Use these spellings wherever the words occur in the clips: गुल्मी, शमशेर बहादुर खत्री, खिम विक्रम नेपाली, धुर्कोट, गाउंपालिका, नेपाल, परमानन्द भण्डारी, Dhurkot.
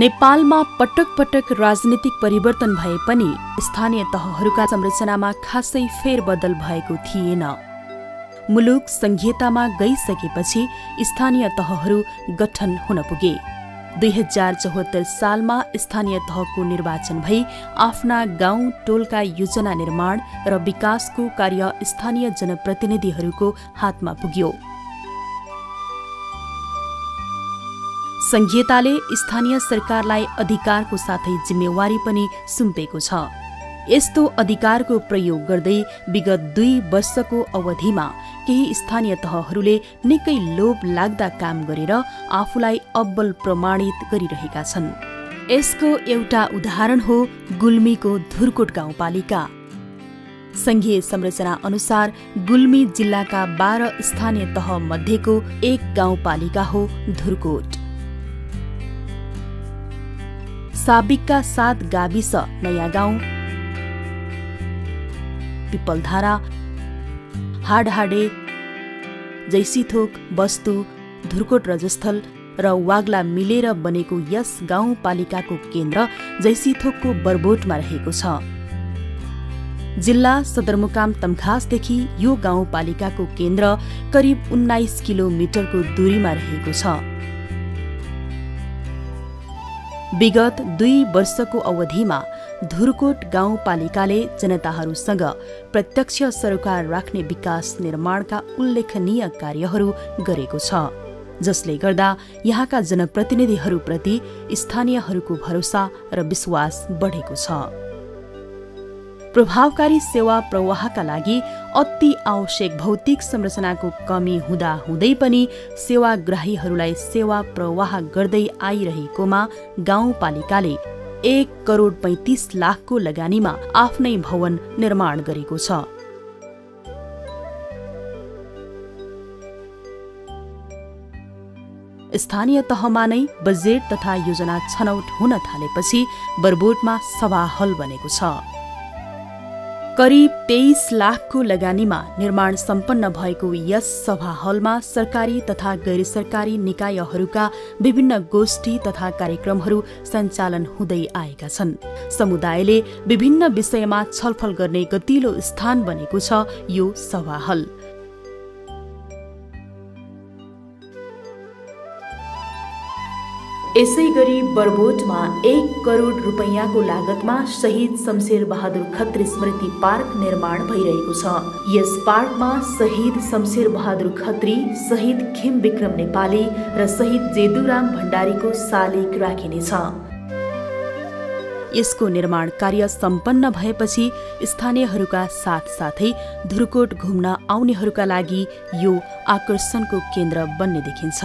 नेपालमा पटक पटक राजनीतिक परिवर्तन भए पनि स्थानीय तहहरूका संरचनामा खासै फेरबदल भएको थिएन। मुलुक संघीयतामा गइसकेपछि स्थानीय तहहरू गठन हुन पुगे। 2074 सालमा स्थानीय तहको निर्वाचन भई आफ्ना गाउँ टोलका योजना निर्माण र विकासको कार्य स्थानीय जनप्रतिनिधिहरूको हातमा पुग्यो। संघीयताले स्थानीय सरकारलाई अधिकारको साथै जिम्मेवारी पनि सुम्पेको छ। यस्तो अधिकारको प्रयोग गर्दै विगत 2 वर्षको अवधिमा केही स्थानीय तहहरूले निकै लोभ लाग्दा काम गरेर आफूलाई अब्बल प्रमाणित गरिरहेका छन्। यसको एउटा उदाहरण हो गुल्मीको धुर्कोट गाउँपालिका। संघीय संरचना अनुसार गुल्मी जिल्लाका 12 स्थानीय तह मध्येको एक गाउँपालिका हो धुर्कोट। साबिकका 7 गाविस नयाँ गाउँ, पिपलधारा, हाडहाडे, जैसीथोक, बस्तु, धुर्कोट रजस्थल र वाग्ला मिलेर बनेको यस गाउँपालिकाको केन्द्र जैसीथोकको बरबोटमा रहेको छ। जिल्ला सदरमुकाम तम्घासदेखि यो गाउँपालिकाको केन्द्र करिब 19 किलोमिटरको दूरीमा रहेको छ। विगत 2 वर्षको अवधिमा धुर्कोट गाउँपालिकाले जनताहरूसँग प्रत्यक्ष सरोकार राख्ने विकास निर्माणका उल्लेखनीय कार्यहरू गरेको छ, जसले गर्दा यहाँका जनप्रतिनिधिहरूप्रति स्थानीयहरूको भरोसा र विश्वास बढेको छ। प्रभावकारी सेवा प्रवाहका लागि अति आवश्यक भौतिक संरचनाको कमी हुँदाहुँदै पनि सेवाग्राहीहरूलाई सेवा प्रवाह गर्दै आइरहेकोमा गाउँपालिकाले 1,35,00,000 को लगानीमा आफ्नै भवन निर्माण गरेको छ। स्थानीय तहमा नै बजेट तथा योजना छनौट हुन थालेपछि बरबोटमा सभा हल बनेको छ। करिब 23,00,000 को लगानीमा निर्माण सम्पन्न भएको यस सभा हलमा सरकारी तथा गैर सरकारी निकायहरूका विभिन्न गोष्ठी तथा कार्यक्रमहरू सञ्चालन हुँदै आएका छन्। समुदायले विभिन्न विषयमा छलफल गर्ने गतिलो स्थान बनेको छ यो सभा हल। यसै गरी बरबोटमा 1 करोड रुपैयाँको लागतमा शहीद शमशेर बहादुर खत्री स्मृति पार्क निर्माण भइरहेको छ। यस पार्कमा शहीद शमशेर बहादुर खत्री, शहीद खिम विक्रम नेपाली र शहीद जेदुराम भण्डारीको शालिक राखिनेछ। यसको निर्माण कार्य सम्पन्न भएपछि स्थानीयहरूका साथसाथै धुर्कोट घुम्न आउनेहरूका लागि यो आकर्षणको केन्द्र बन्ने देखिन्छ।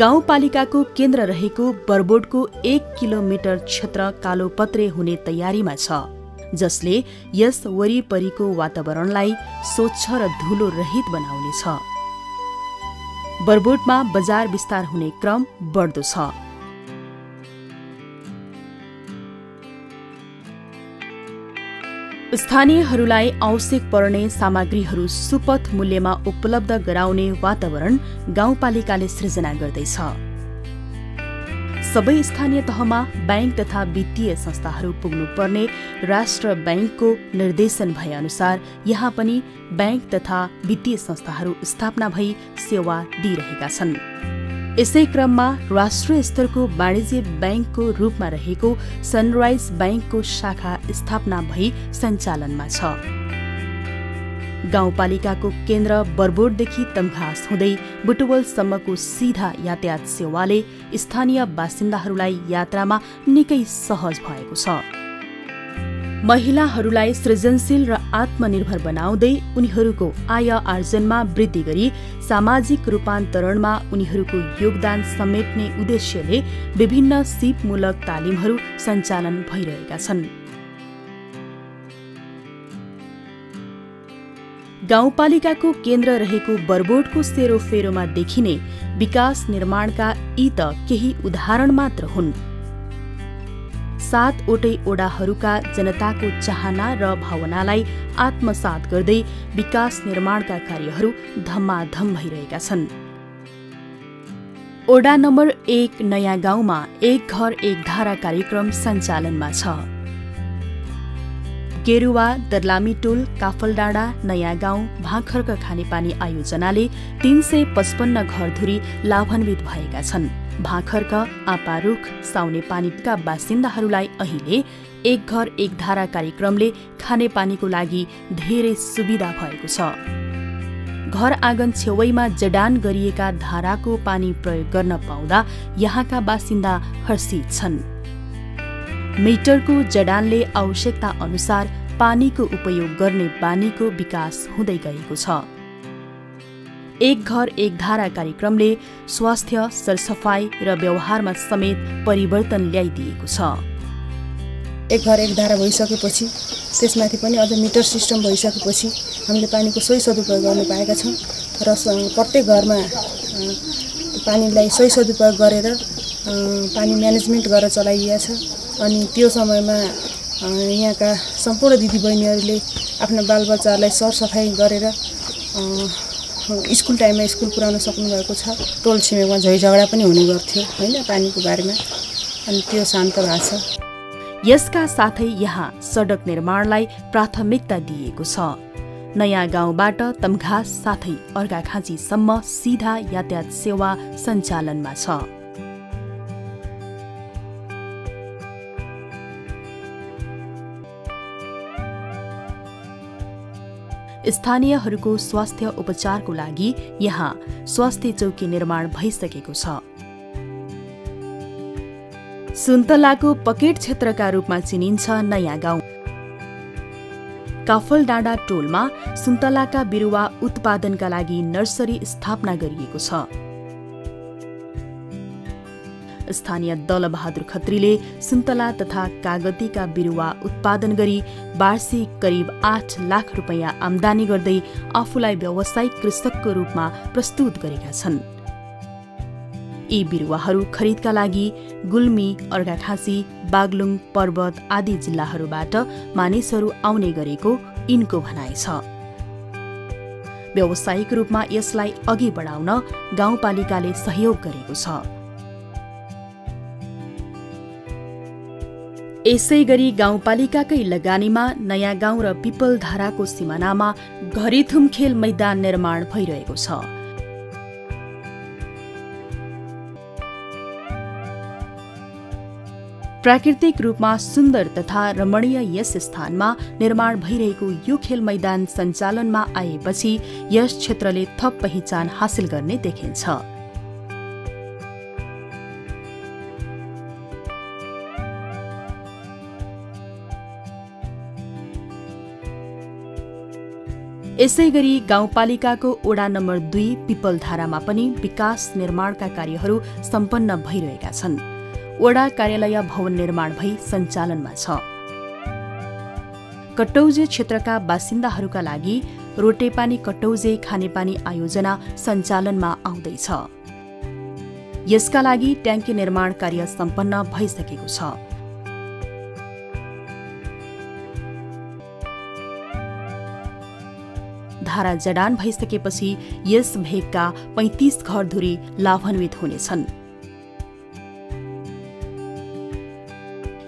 गाउँपालिकाको केन्द्र रहेको बरबोटको 1 किलोमिटर क्षेत्र कालोपत्रे हुने तयारीमा छ, जसले यस वरिपरिको वातावरणलाई स्वच्छ र धुलो रहित बनाउनेछ। बरबोटमा बजार विस्तार हुने क्रम बढ्दो छ। स्थानीयहरूलाई आवश्यक पर्ने सामग्रीहरू सुपथ मूल्यमा उपलब्ध गराउने वातावरण गाउँपालिकाले सृजना गर्दैछ। सबै स्थानीय तहमा बैंक तथा वित्तीय संस्थाहरू पुग्नुपर्ने राष्ट्र बैंकको निर्देशन भएअनुसार यहाँ पनि बैंक तथा वित्तीय संस्थाहरू स्थापना भई सेवा दिइरहेका छन्। यसै क्रममा राष्ट्रिय स्तरको वाणिज्य बैंकको रूपमा रहेको सनराइज बैंकको शाखा स्थापना भई सञ्चालनमा छ। गाउँपालिकाको केन्द्र बरबोटदेखि तम्घास हुँदै बुटवलसम्मको सीधा यातायात सेवाले स्थानीय बासिन्दाहरूलाई यात्रामा निकै सहज भएको छ। महिलाहरूलाई सृजनशील र आत्मनिर्भर बनाउँदै उनीहरूको आय आर्जनमा वृद्धि गरी सामाजिक रूपान्तरणमा उनीहरूको योगदान समेट्ने उद्देश्यले विभिन्न सिपमूलक तालिमहरू सञ्चालन भइरहेका छन्। गाउँपालिकाको केन्द्र रहेको बरबोटको सेरोफेरोमा देखिने विकास निर्माणका यी त केही उदाहरण मात्र हुन्। 7 वटै ओडाहरूका जनताको चाहना र भावनालाई आत्मसात गर्दै विकास निर्माणका कार्यहरू धमाधम भइरहेका छन्। ओडा नम्बर एक नयाँ गाउँमा एक घर एक धारा कार्यक्रम सञ्चालनमा छ। गेरुवा दर्लामीटोल काफलडाँडा नयाँ गाउँ भाखरका खानेपानी आयोजनाले 355 घरधुरी लाभान्वित भएका छन्। भाखरका आपारुख साउनेपानीका बासिन्दाहरूलाई अहिले एक घर एक धारा कार्यक्रमले खानेपानीको लागि धेरै सुविधा भएको छ। घर आँगन छेउमा जडान गरिएका धाराको पानी प्रयोग गर्न पाउँदा यहाँका बासिन्दा हर्षित छन्। मिटरको जडानले आवश्यकता अनुसार पानीको उपयोग गर्ने बानीको विकास हुँदै गएको छ। एक घर एक धारा कार्यक्रमले स्वास्थ्य, सरसफाई र व्यवहारमा समेत परिवर्तन ल्याइदिएको छ। एक घर एक धारा भइसकेपछि त्यसमाथि पनि अझ मिटर सिस्टम भइसकेपछि हामीले पानीको सही सदुपयोग गर्न पाएका छौँ र प्रत्येक घरमा पानीलाई सही सदुपयोग गरेर पानी म्यानेजमेन्ट गरेर चलाइएको छ। अनि त्यो समयमा यहाँका सम्पूर्ण दिदीबहिनीहरूले आफ्ना बालबच्चाहरूलाई सरसफाई गरेर स्कूल टाइममा स्कूल पुर्याउन सक्नुभएको छ। टोल छिमेकमा झै झगडा पनि हुने गर्थ्यो हैन पानीको बारेमा, अनि त्यो शान्त भएको छ। यसका साथै यहाँ सडक निर्माणलाई प्राथमिकता दिएको छ। नयाँ गाउँबाट तम्घास साथै अर्घाखाँचीसम्म सीधा यातायात सेवा सञ्चालनमा छ। स्थानीयहरूको स्वास्थ्य उपचारको लागि यहाँ स्वास्थ्य चौकी निर्माण भइसकेको छ। सुन्तलाको पकेट क्षेत्रका रूपमा चिनिन्छ नयाँ गाउँ। काफलडाँडा टोलमा सुन्तलाका बिरुवा उत्पादनका लागि नर्सरी स्थापना गरिएको छ। स्थानीय दलबहादुर खत्रीले सुन्तला तथा कागतीका बिरुवा उत्पादन गरी वार्षिक करिब 8 लाख रुपैयाँ आम्दानी गर्दै आफूलाई व्यावसायिक कृषकको रूपमा प्रस्तुत गरेका छन्। यी बिरुवाहरू खरिदका लागि गुल्मी, अर्घाखाँची, बागलुङ पर्वत आदि जिल्लाहरूबाट मानिसहरू आउने गरेको यिनको भनाइ छ। व्यावसायिक रूपमा यसलाई अघि बढाउन गाउँपालिकाले सहयोग गरेको छ। यसै गरी गाउँपालिकाकै लगानीमा नयाँ गाउँ र पिपलधाराको सिमानामा घरिथुम खेल मैदान निर्माण भइरहेको छ। प्राकृतिक रूपमा सुन्दर तथा रमणीय यस स्थानमा निर्माण भइरहेको यो खेल मैदान सञ्चालनमा आएपछि यस क्षेत्रले थप पहिचान हासिल गर्ने देखिन्छ। यसै गरी गाउँपालिकाको ओडा नम्बर 2 पिपलधारामा पनि विकास निर्माणका कार्यहरू सम्पन्न भइरहेका छन्। ओडा कार्यालय भवन निर्माण भई सञ्चालनमा छ। कटौजे क्षेत्रका बासिन्दाहरूका लागि रोटेपानी कटौजे खानेपानी आयोजना सञ्चालनमा आउँदैछ। यसका लागि ट्याङ्की निर्माण कार्य सम्पन्न भइसकेको छ। धारा जडान भइसकेपछि यस भेगका 35 घरधुरी लाभान्वित हुनेछन्।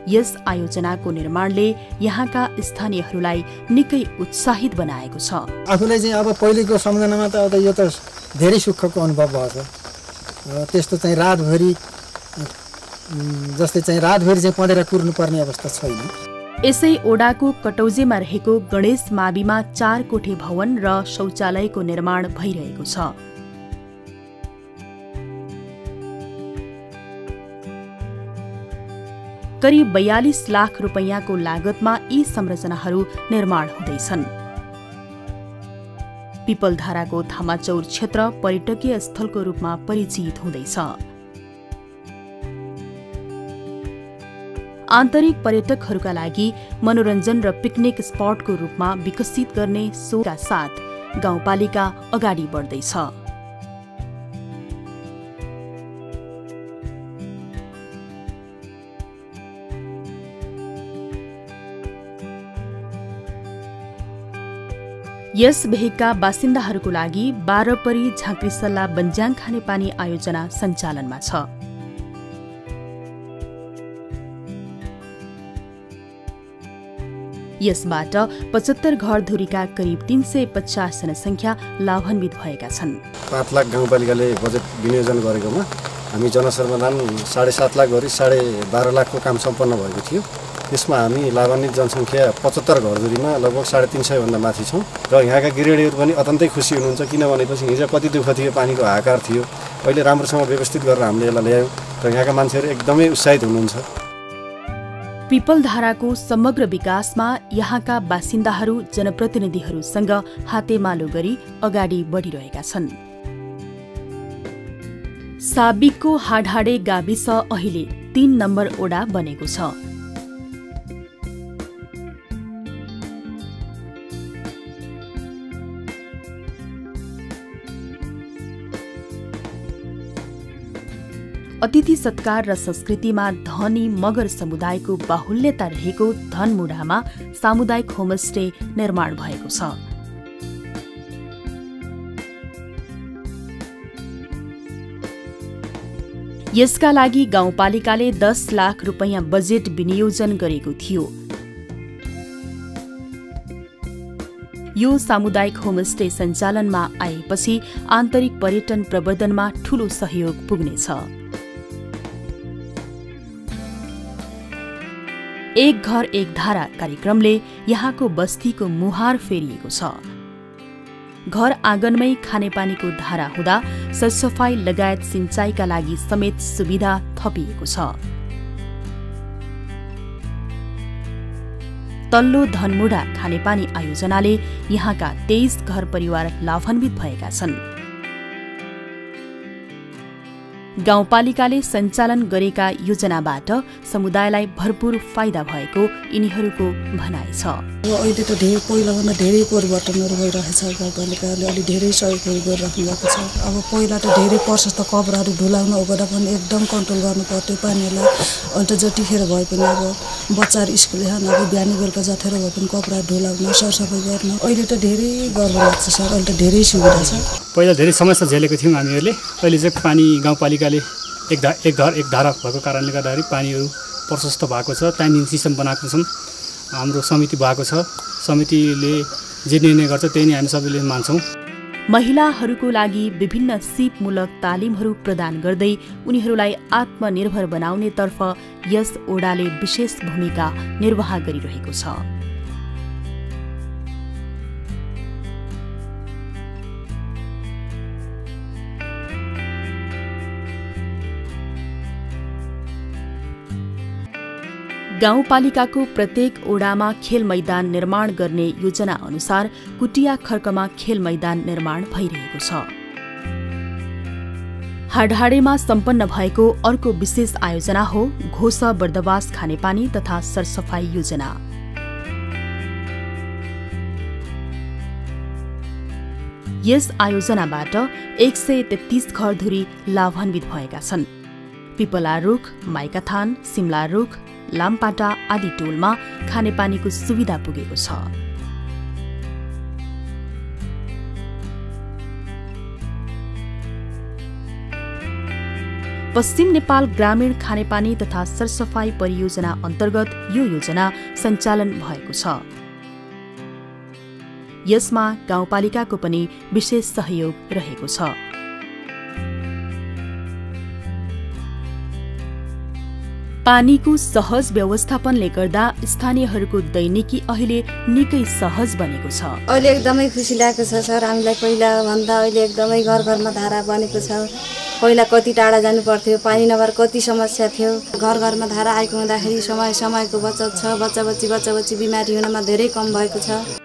यस आयोजनाको निर्माणले यहाँका स्थानीयहरूलाई निकै उत्साहित बनाएको छ। आफूलाई चाहिँ अब पहिलेको सम्झनामा त अब यो त धेरै सुखको अनुभव भएछ। त्यस्तो चाहिँ रातभरि जस्तै चाहिँ रातभरि चाहिँ पढेर कुर्नुपर्ने अवस्था छैन। यसै ओडाको कटौजेमा रहेको गणेश माविमा 4 कोठे भवन र शौचालयको निर्माण भइरहेको छ। करिब 42 लाख रुपैयाँको लागतमा यी संरचनाहरू निर्माण हुँदैछन्। पिपलधाराको धामाचौर क्षेत्र पर्यटकीय स्थलको रूपमा परिचित हुँदैछ। आन्तरिक पर्यटकहरूका लागि मनोरञ्जन र पिकनिक स्पटको रूपमा विकसित गर्ने सोचका साथ गाउँपालिका अगाडि बढ्दैछ। यस भेगका बासिन्दाहरूको लागि बाह्रपरी, झाँक्रीसल्ला, बन्ज्याङ खानेपानी आयोजना सञ्चालनमा छ। यसबाट 75 घर धुरीका करिब 350 जनसंख्या लाभान्वित भएका छन्। 5 लाख गाउँपालिकाले बजेट विनियोजन गरेकोमा हामी जनसर्वदान 7.5 लाख गरी 12.5 लाखको काम सम्पन्न भएको थियो। यसमा हामी लाभान्वित जनसंख्या 75 घरधुरीमा लगभग 350 भन्दा माथि छौं र यहाँका गृहिणीहरु पनि अत्यन्तै खुसी हुनुहुन्छ, किनभनेपछि हिजो कति दुःख थियो, पानीको हाहाकार थियो, अहिले राम्रोसँग व्यवस्थित गरेर हामीले यसलाई ल्यायौं र यहाँका मान्छेहरु एकदमै उत्साहित हुनुहुन्छ। पिपलधाराको समग्र विकासमा यहाँका बासिन्दाहरु जनप्रतिनिधिहरुसँग हातेमालो गरी अगाडि बढिरहेका छन्। साबिकको हाडहाडे गाविस अहिले 3 नम्बर ओडा बनेको छ। अतिथि सत्कार र संस्कृतिमा धनी मगर समुदायको बाहुल्यता रहेको धनमुढामा सामुदायिक होमस्टे निर्माण भएको छ। यसका लागि गाउँपालिकाले 10 लाख रुपैयाँ बजेट विनियोजन गरेको थियो। यो सामुदायिक होमस्टे सञ्चालनमा आएपछि आन्तरिक पर्यटन प्रवर्धनमा ठूलो सहयोग पुग्नेछ। एक घर एक धारा कार्यक्रमले यहाँको बस्तीको मुहार फेरिएको छ। घर आँगनमै खानेपानीको धारा हुँदा सरसफाई लगायत सिंचाइका लागि समेत सुविधा थपिएको छ। तल्लो धनमुढा खानेपानी आयोजनाले यहाँका 23 घर परिवार लाभान्वित भएका छन्। गाउँपालिकाले सञ्चालन गरेका योजनाबाट समुदायलाई भरपूर फाइदा भएको यिनीहरूको भनाइ छ। अहिले त धेरै पहिलाभन्दा धेरै परिवर्तनहरू भइरहेछ, गाउँपालिकाले अलि धेरै सहयोग गरिराख्नु भएको छ। अब पहिला त धेरै प्रशस्त कब्राहरू ढुलाउन ओगदा पनि एकदम कन्ट्रोल गर्नु पर्थ्यो पानीहरूलाई, अहिले त जतिखेर भए पनि अब बच्चाहरू स्कुल जान अब बिहान बेलुका जतिखेर भए पनि कपडा ढुलाउन सरसफाइ गर्न अहिले त धेरै गर्व लाग्छ सर। अहिले त धेरै सुविधा छ, पहिला धेरै समस्या झेलेको थियौँ हामीहरूले। अहिले चाहिँ पानी गाउँपालिका एक घर एक धारा भएको कारणले गर्दाखेरि पानीहरू प्रशस्त भएको छ। टाइमिङ सिस्टम बनाएको छौँ, हाम्रो समिति भएको छ, समितिले जे निर्णय गर्छ त्यही नै हामी सबैले मान्छौँ। महिलाहरूको लागि विभिन्न सिपमूलक तालिमहरू प्रदान गर्दै उनीहरूलाई आत्मनिर्भर बनाउनेतर्फ यस ओडाले विशेष भूमिका निर्वाह गरिरहेको छ। गाउँपालिकाको प्रत्येक ओडामा खेल मैदान निर्माण गर्ने योजना अनुसार कुटिया खर्कमा खेल मैदान निर्माण भइरहेको छ। हाडहाडेमा सम्पन्न भएको अर्को विशेष आयोजना हो घोसा बर्दवास खानेपानी तथा सरसफाई योजना। यस आयोजनाबाट 133 घरधुरी लाभान्वित भएका छन्। पिपला रुख, माइकाथान, सिमला रुख, लामपाटा आदि टोलमा खानेपानीको सुविधा पुगेको छ। पश्चिम नेपाल ग्रामीण खानेपानी तथा सरसफाई परियोजना अन्तर्गत यो योजना सञ्चालन भएको छ। यसमा गाउँपालिकाको पनि विशेष सहयोग रहेको छ। पानीको सहज व्यवस्थापनले गर्दा स्थानीयहरूको दैनिकी अहिले निकै सहज बनेको छ। अहिले एकदमै खुसी लागेको छ सर हामीलाई, पहिला भन्दा अहिले एकदमै घर घरमा धारा बनेको छ। पहिला कति टाढा जानु पर्थ्यो, पानी नभएर कति समस्या थियो। घर घरमा धारा आएको हुँदाखेरि समयको बचत छ, बच्चा बच्ची बिमारी हुनमा धेरै कम भएको छ।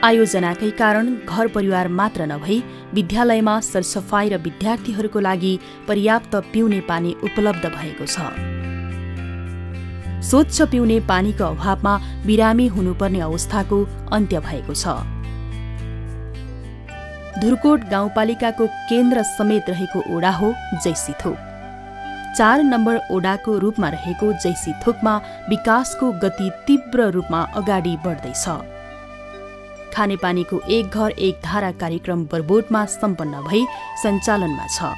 आयोजनाकै कारण घर परिवार मात्र नभई विद्यालयमा सरसफाई र विद्यार्थीहरूको लागि पर्याप्त पिउने पानी उपलब्ध भएको छ। स्वच्छ पिउने पानीको अभावमा बिरामी हुनुपर्ने अवस्थाको अन्त्य भएको छ। धुर्कोट गाउँपालिकाको केन्द्र समेत रहेको ओडा हो जैसीथोक। 4 नम्बर ओडाको रूपमा रहेको जैसीथोकमा विकासको गति तीव्र रूपमा अगाडि बढ्दैछ। खानेपानीको एक घर एक धारा कार्यक्रम बरबोटमा सम्पन्न भई सञ्चालनमा छ।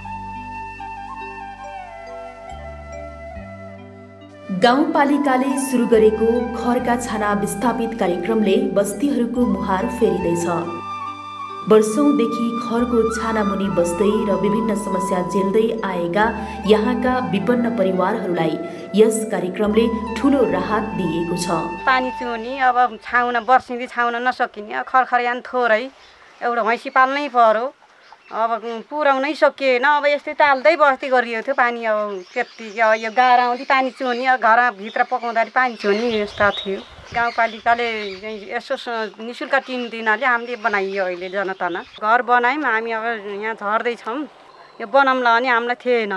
गाउँपालिकाले सुरु गरेको घरका छाना विस्थापित कार्यक्रमले बस्तीहरूको मुहार फेरिदैछ। वर्षौंदेखि घरको छाना मुनि बस्दै र विभिन्न समस्या झेल्दै आएका यहाँका विपन्न परिवारहरूलाई यस कार्यक्रमले ठूलो राहत दिएको छ। पानी चुहुने, अब छाउन वर्षिँदै छाउन नसकिने, खरखरियान थोरै, एउटा भैँसी पाल्नै पर्यो, अब पुराउनै सकिएन। अब यस्तै टाल्दै बस्ती गरिएको थियो। पानी अब त्यति यो गाह्रो आउँदै पानी चुहुने, घरभित्र पकाउँदाखेरि पानी चुहुने यस्ता थियो। गाउँपालिकाले यसो निःशुल्क टिन दिनाले हामीले बनाइयो। अहिले जनतामा घर बनायौँ हामी। अब यहाँ झर्दैछौँ, यो बनाउँला भने हामीलाई थिएन।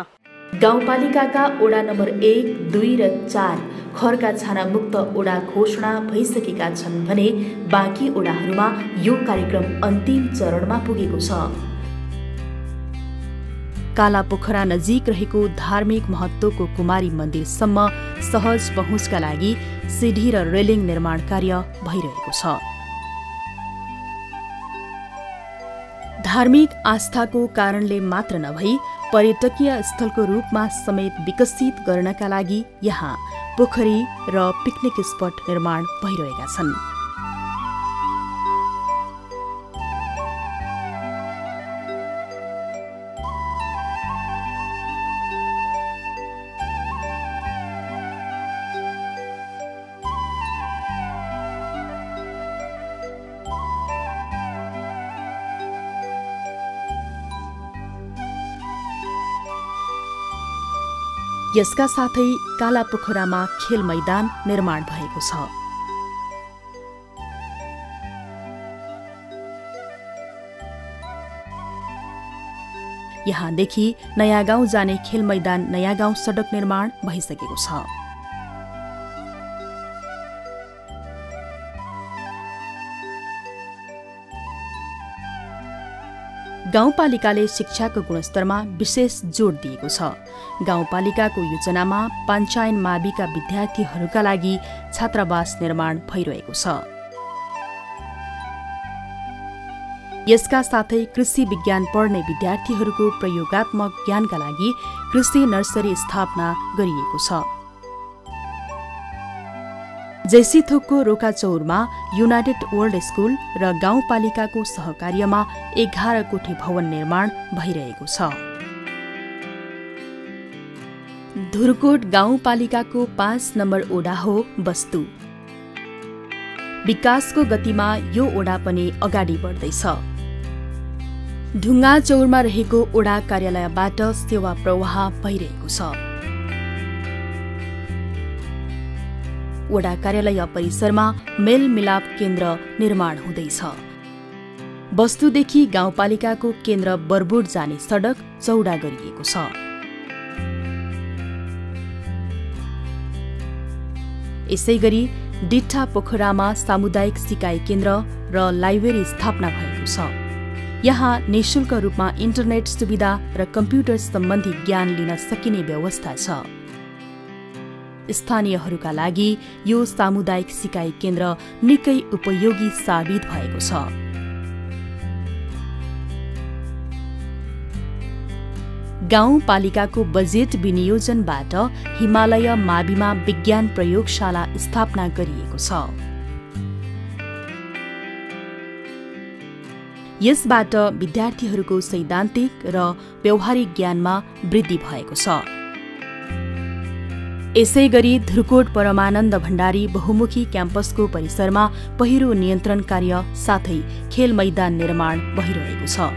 गाउँपालिकाका ओडा नम्बर 1, 2 र 4 घरका छाना मुक्त ओडा घोषणा भइसकेका छन् भने बाँकी ओडाहरूमा यो कार्यक्रम अन्तिम चरणमा पुगेको छ। कालापोखरा नजिक रहेको धार्मिक महत्त्वको कुमारी मन्दिरसम्म सहज पहुँचका लागि सिढी र रेलिङ निर्माण कार्य भइरहेको छ। धार्मिक आस्थाको कारणले मात्र नभई पर्यटकीय स्थलको रूपमा समेत विकसित गर्नका लागि यहाँ पोखरी र पिकनिक स्पट निर्माण भइरहेका छन्। यसका साथै कालापोखरामा खेल मैदान निर्माण भएको छ। यहाँदेखि नयाँ गाउँ जाने खेल मैदान नयाँ गाउँ सडक निर्माण भइसकेको छ। गाउँपालिकाले शिक्षाको गुणस्तरमा विशेष जोड दिएको छ। गाउँपालिकाको योजनामा पञ्चायन माविका विद्यार्थीहरूका लागि छात्रावास निर्माण भइरहेको छ। यसका साथै कृषि विज्ञान पढ्ने विद्यार्थीहरूको प्रयोगात्मक ज्ञानका लागि कृषि नर्सरी स्थापना गरिएको छ। जैसीथोकको रोकाचौरमा युनाइटेड वर्ल्ड स्कूल र गाउँपालिकाको सहकार्यमा 11 कोठी भवन निर्माण भइरहेको छ। धुरकोट गाउँपालिकाको 5 नम्बर ओडा हो बस्तु। विकासको गतिमा यो ओडा पनि अगाडि बढ्दैछ। ढुङ्गाचौरमा रहेको ओडा कार्यालयबाट सेवा प्रवाह भइरहेको छ। वडा कार्यालय परिसरमा मेलमिलाप केन्द्र निर्माण हुँदैछ। वस्तुदेखि गाउँपालिकाको केन्द्र बरबुट जाने सडक चौडा गरिएको छ। यसैगरी डिठा पोखरामा सामुदायिक सिकाइ केन्द्र र लाइब्रेरी स्थापना भएको छ। यहाँ निःशुल्क रूपमा इन्टरनेट सुविधा र कम्प्युटर सम्बन्धी ज्ञान लिन सकिने व्यवस्था छ। स्थानीयहरूका लागि यो सामुदायिक सिकाइ केन्द्र निकै उपयोगी साबित भएको छ। गाउँपालिकाको बजेट विनियोजनबाट हिमालय माविमा विज्ञान प्रयोगशाला स्थापना गरिएको छ। यसबाट विद्यार्थीहरूको सैद्धान्तिक र व्यावहारिक ज्ञानमा वृद्धि भएको छ। यसैगरी धुरकोट परमानन्द भण्डारी बहुमुखी क्याम्पसको परिसरमा पहिरो नियन्त्रण कार्य साथै खेल मैदान निर्माण भइरहेको छ,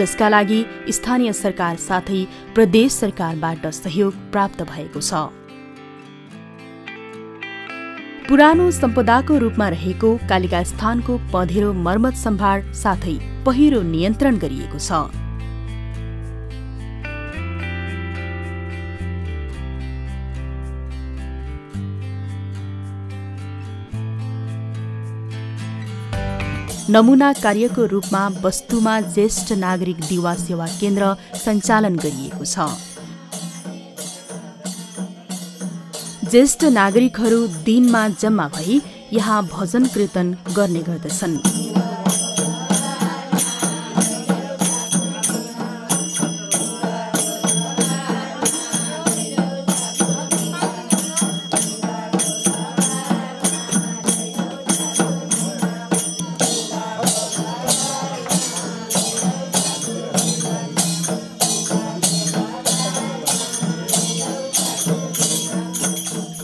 जसका लागि स्थानीय सरकार साथै प्रदेश सरकारबाट सहयोग प्राप्त भएको छ। पुरानो सम्पदाको रूपमा रहेको कालिका स्थानको पँधेरो मर्मत सम्भार साथै पहिरो नियन्त्रण गरिएको छ। नमुना कार्यको रूपमा वस्तुमा ज्येष्ठ नागरिक दिवा सेवा केन्द्र सञ्चालन गरिएको छ। ज्येष्ठ नागरिकहरू दिनमा जम्मा भई यहाँ भजन कीर्तन गर्ने गर्दछन्।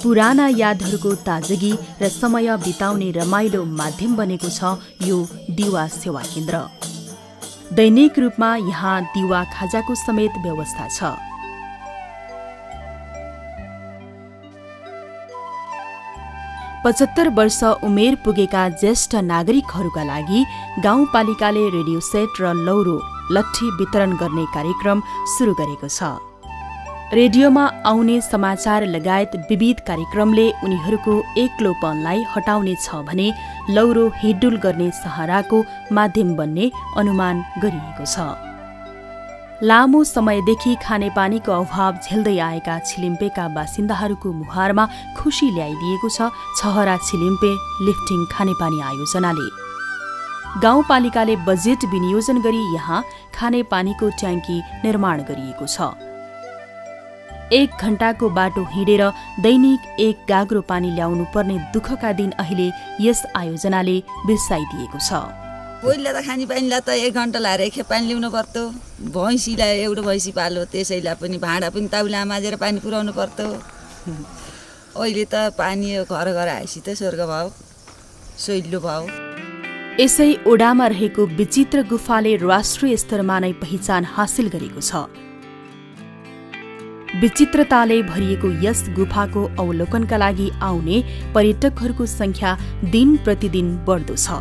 पुराना यादहरूको ताजगी र समय बिताउने रमाइलो माध्यम बनेको छ यो दिवा सेवा केन्द्र। दैनिक रूपमा यहाँ दिवा खाजाको समेत व्यवस्था छ। पचहत्तर वर्ष उमेर पुगेका ज्येष्ठ नागरिकहरूका लागि गाउँपालिकाले रेडियो सेट र लौरो लट्ठी वितरण गर्ने कार्यक्रम सुरु गरेको छ। रेडियोमा आउने समाचार लगायत विविध कार्यक्रमले उनीहरूको एक्लोपनलाई हटाउने छ भने लौरो हिडुल गर्ने सहाराको माध्यम बन्ने अनुमान गरिएको छ। लामो समयदेखि खानेपानीको अभाव झेल्दै आएका छिलिम्पेका बासिन्दाहरूको मुहारमा खुसी ल्याइदिएको छ छहरा छिलिम्पे लिफ्टिङ खानेपानी आयोजनाले। गाउँपालिकाले बजेट विनियोजन गरी यहाँ खानेपानीको ट्याङ्की निर्माण गरिएको छ। 1 घण्टाको बाटो हिँडेर दैनिक 1 गाग्रो पानी ल्याउनु पर्ने दुःखका दिन अहिले यस आयोजनाले बिर्साइदिएको छ। पहिला त खाने पानीलाई त 1 घण्टा लाएर खेप पानी ल्याउनु पर्थ्यो। भैँसीलाई एउटा भैँसी पाल्यो, त्यसैलाई पनि भाँडा पनि ताउला माझेर पानी पुर्याउनु पर्थ्यो। अहिले त पानी घर घर आएपछि त स्वर्ग भाव सोइलो भाव। यसै ओडामा रहेको विचित्र गुफाले राष्ट्रिय स्तरमा नै पहिचान हासिल गरेको छ। विचित्रताले भरिएको यस गुफाको अवलोकनका लागि आउने पर्यटकहरूको संख्या दिन प्रतिदिन बढ्दो छ।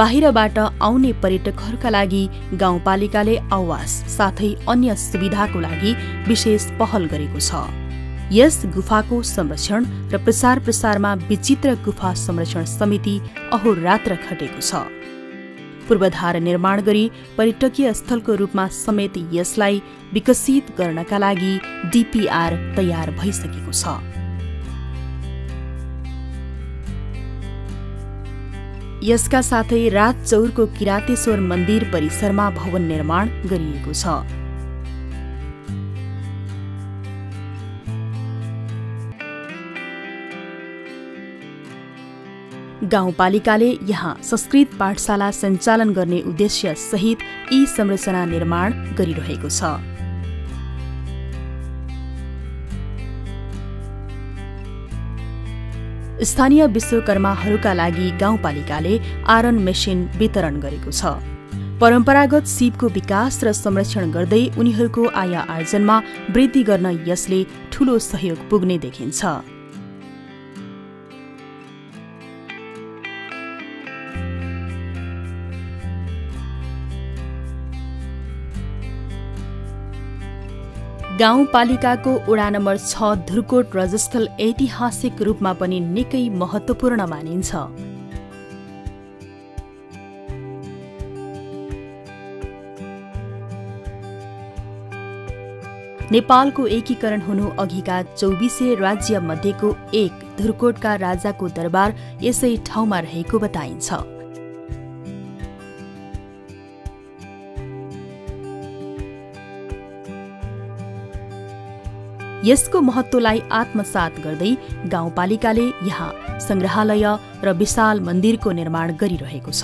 बाहिरबाट आउने पर्यटकहरूका लागि गाउँपालिकाले आवास साथै अन्य सुविधाको लागि विशेष पहल गरेको छ। यस गुफाको संरक्षण र प्रसार प्रसारमा विचित्र गुफा संरक्षण समिति अहोरात्र खटेको छ। पूर्वाधार निर्माण गरी पर्यटकीय स्थलको रूपमा समेत यसलाई विकसित गर्नका लागि डीपीआर तयार भइसकेको छ। यसका साथै रातचौरको किरातेश्वर मन्दिर परिसरमा भवन निर्माण गरिएको छ। गाउँपालिकाले यहाँ संस्कृत पाठशाला सञ्चालन गर्ने उद्देश्य सहित यी संरचना निर्माण गरिरहेको छ। स्थानीय विश्वकर्माहरूका लागि गाउँपालिकाले आयरन मेसिन वितरण गरेको छ। परम्परागत सिपको विकास र संरक्षण गर्दै उनीहरूको आय आर्जनमा वृद्धि गर्न यसले ठूलो सहयोग पुग्ने देखिन्छ। गाउँपालिकाको वडा नम्बर 6 धुर्कोट रजस्थल ऐतिहासिक रूपमा पनि निकै महत्त्वपूर्ण मानिन्छ। नेपालको एकीकरण हुनु अघिका 24 राज्य मध्येको एक धुर्कोटका राजाको दरबार यसै ठाउँमा रहेको बताइन्छ। यसको महत्त्वलाई आत्मसात गर्दै गाउँपालिकाले यहाँ संग्रहालय र विशाल मन्दिरको निर्माण गरिरहेको छ।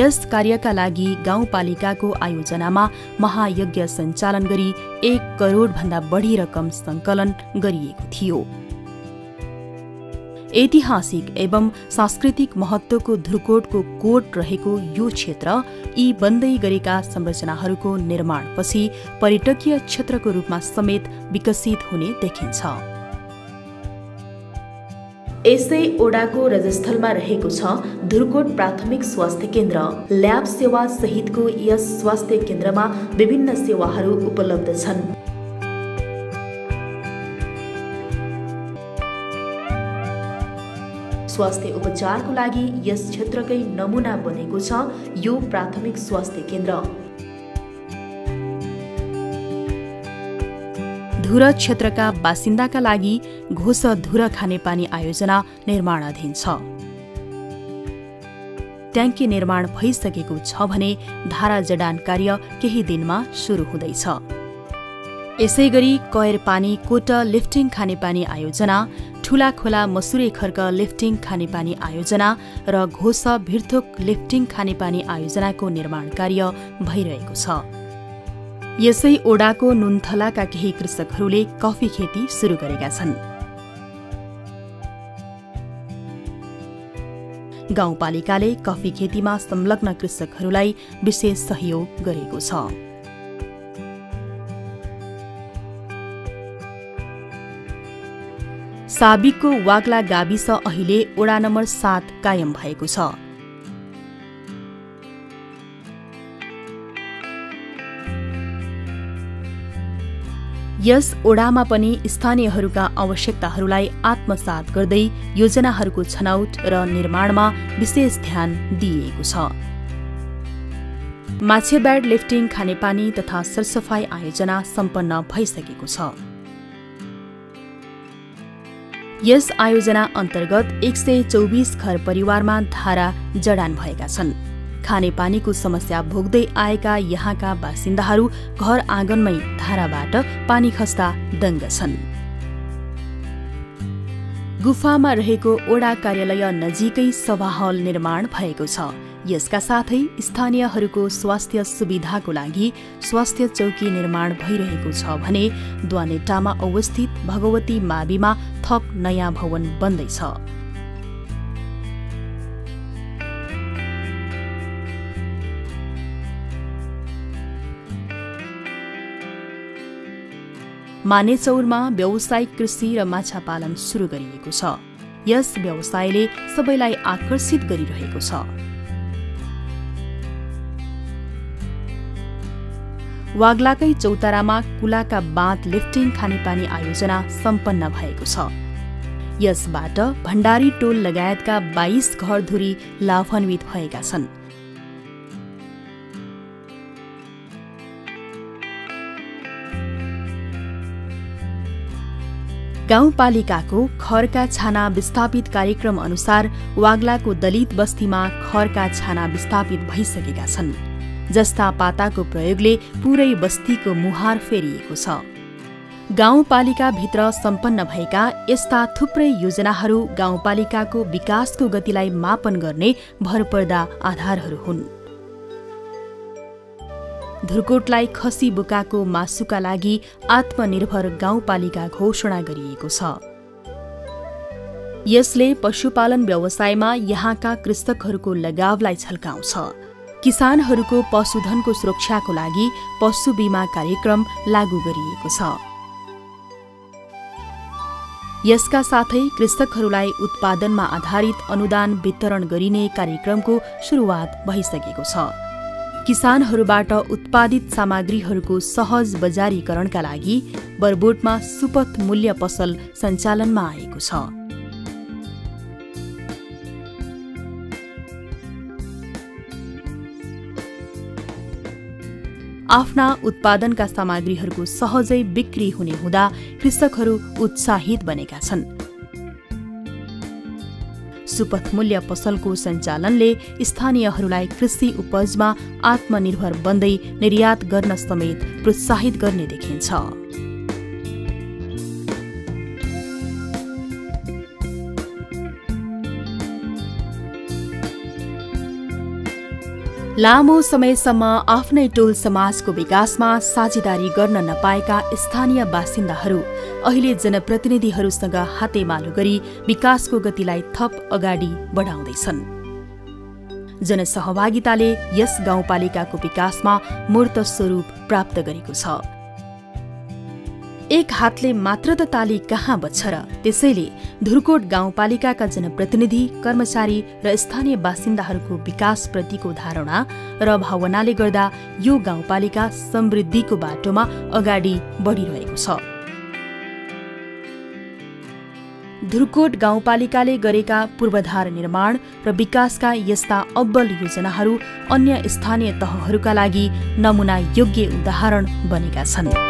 यस कार्यका लागि गाउँपालिकाको आयोजनामा महायज्ञ सञ्चालन गरी 1 करोडभन्दा बढी रकम सङ्कलन गरिएको थियो। ऐतिहासिक एवं सांस्कृतिक महत्त्वको धुर्कोटको कोट रहेको यो क्षेत्र यी बन्दै गरेका संरचनाहरूको निर्माणपछि पर्यटकीय क्षेत्रको रूपमा समेत विकसित हुने देखिन्छ। यसै ओडाको रजस्थलमा रहेको छ धुर्कोट प्राथमिक स्वास्थ्य केन्द्र। ल्याब सेवा सहितको यस स्वास्थ्य केन्द्रमा विभिन्न सेवाहरू उपलब्ध छन्। स्वास्थ्य उपचारको लागि यस क्षेत्रकै नमुना बनेको छ यो प्राथमिक स्वास्थ्य केन्द्र। धुर क्षेत्रका बासिन्दाका लागि घोस धुर खानेपानी आयोजना निर्माणाधीन छ। ट्याङ्की निर्माण भइसकेको छ भने धारा जडान कार्य केही दिनमा सुरु हुँदैछ। यसैगरी कयरपानी कोट लिफ्टिङ खानेपानी आयोजना, ठुलाखोला मसुरे खर्क लिफ्टिङ खानेपानी आयोजना र घोस भिर्थोक लिफ्टिङ खानेपानी आयोजनाको निर्माण कार्य भइरहेको छ। यसै ओडाको नुनथलाका केही कृषकहरूले कफी खेती सुरु गरेका छन्। गाउँपालिकाले कफी खेतीमा संलग्न कृषकहरूलाई विशेष सहयोग गरेको छ। साबिकको वाग्ला गाविस अहिले वडा नम्बर 7 कायम भएको छ। यस ओडामा पनि स्थानीयहरूका आवश्यकताहरूलाई आत्मसात गर्दै योजनाहरूको छनौट र निर्माणमा विशेष ध्यान दिइएको छ। माछेब्याड लिफ्टिङ खानेपानी तथा सरसफाई आयोजना सम्पन्न भइसकेको छ। यस आयोजना अन्तर्गत 124 घर परिवारमा धारा जडान भएका छन्। खानेपानीको समस्या भोग्दै आएका यहाँका बासिन्दाहरू घर आँगनमै धाराबाट पानी खस्दा दङ्ग छन्। गुफामा रहेको ओडा कार्यालय नजिकै सभा हल निर्माण भएको छ। यसका साथै स्थानीयहरूको स्वास्थ्य सुविधाको लागि स्वास्थ्य चौकी निर्माण भइरहेको छ भने द्वानेटामा अवस्थित भगवती माविमा थप नयाँ भवन बन्दैछ। मानेचौरमा व्यावसायिक कृषि र माछा पालन सुरु गरिएको छ। यस व्यवसायले सबैलाई आकर्षित गरिरहेको छ। वाग्लाकै चौतारामा कुलाका बाँध लिफ्टिङ खानेपानी आयोजना सम्पन्न भएको छ। यसबाट भण्डारी टोल लगायतका 22 घरधुरी लाभान्वित भएका छन्। गाउँपालिकाको खरका छाना विस्थापित कार्यक्रम अनुसार वाग्लाको दलित बस्तीमा खरका छाना विस्थापित भइसकेका छन्, जस्ता पाताको प्रयोगले पूरै बस्तीको मुहार फेरिएको छ। गाउँपालिकाभित्र सम्पन्न भएका यस्ता थुप्रै योजनाहरू गाउँपालिकाको विकासको गतिलाई मापन गर्ने भरपर्दा आधारहरू हुन्। धुर्कोटलाई खसी बुकाको मासुका लागि आत्मनिर्भर गाउँपालिका घोषणा गरिएको छ। यसले पशुपालन व्यवसायमा यहाँका कृषकहरूको लगावलाई छल्काउँछ। किसानहरूको पशुधनको सुरक्षाको लागि पशु बिमा कार्यक्रम लागू गरिएको छ। यसका साथै कृषकहरूलाई उत्पादनमा आधारित अनुदान वितरण गरिने कार्यक्रमको सुरुवात भइसकेको छ। किसानहरूबाट उत्पादित सामग्रीहरूको सहज बजारीकरणका लागि बरबोटमा सुपथ मूल्य पसल सञ्चालनमा आएको छ। आफ्ना उत्पादनका सामग्रीहरूको सहजै बिक्री हुने हुँदा कृषकहरू उत्साहित बनेका छन्। सुपथ मूल्य पसलको सञ्चालनले स्थानीयहरूलाई कृषि उपजमा आत्मनिर्भर बन्दै निर्यात गर्न समेत प्रोत्साहित गर्ने देखिन्छ। लामो समयसम्म आफ्नै टोल समाजको विकासमा साझेदारी गर्न नपाएका स्थानीय बासिन्दाहरू अहिले जनप्रतिनिधिहरूसँग हातेमालो गरी विकासको गतिलाई थप अगाडि बढाउँदैछन्। जनसहभागिताले यस गाउँपालिकाको विकासमा मूर्त स्वरूप प्राप्त गरेको छ। एक हातले मात्र त ताली कहाँ बज्छ र? त्यसैले धुर्कोट गाउँपालिकाका जनप्रतिनिधि, कर्मचारी र स्थानीय बासिन्दाहरूको विकासप्रतिको धारणा र भावनाले गर्दा यो गाउँपालिका समृद्धिको बाटोमा अगाडि बढिरहेको छ। धुर्कोट गाउँपालिकाले गरेका पूर्वाधार निर्माण र विकासका यस्ता अब्बल योजनाहरू अन्य स्थानीय तहहरूका लागि नमुना योग्य उदाहरण बनेका छन्।